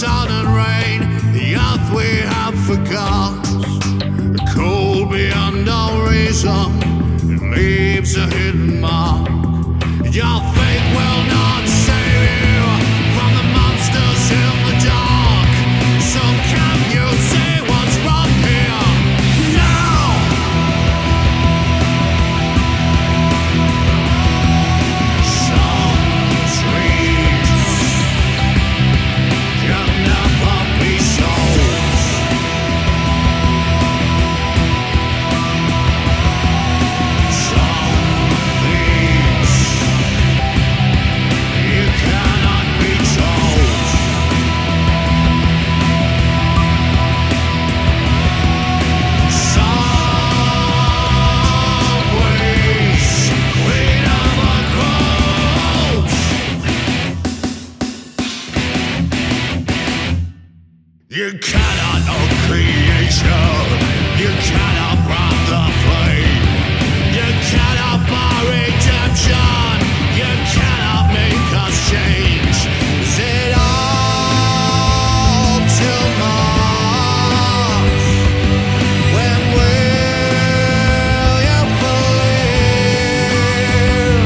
sun and rain, the earth we have forgot. Cold beyond all reason, it leaves a hidden mark. Your faith will not save you from the monsters in the dark. So can you see what's wrong here now? Some dreams can never be sold. You cannot own creation, you cannot run the flame, you cannot buy redemption, you cannot make us change. Is it all too much when will you believe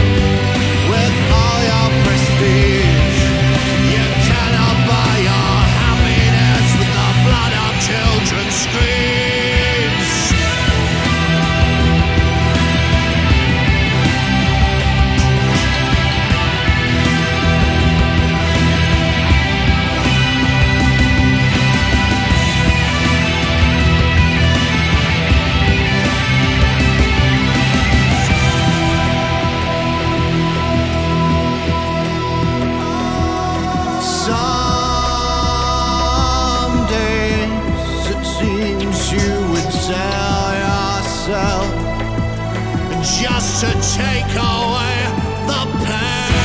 with all your prestige? You cannot buy your happiness with the blood of children screams. Some days it seems you would sell yourself just to take away the pain.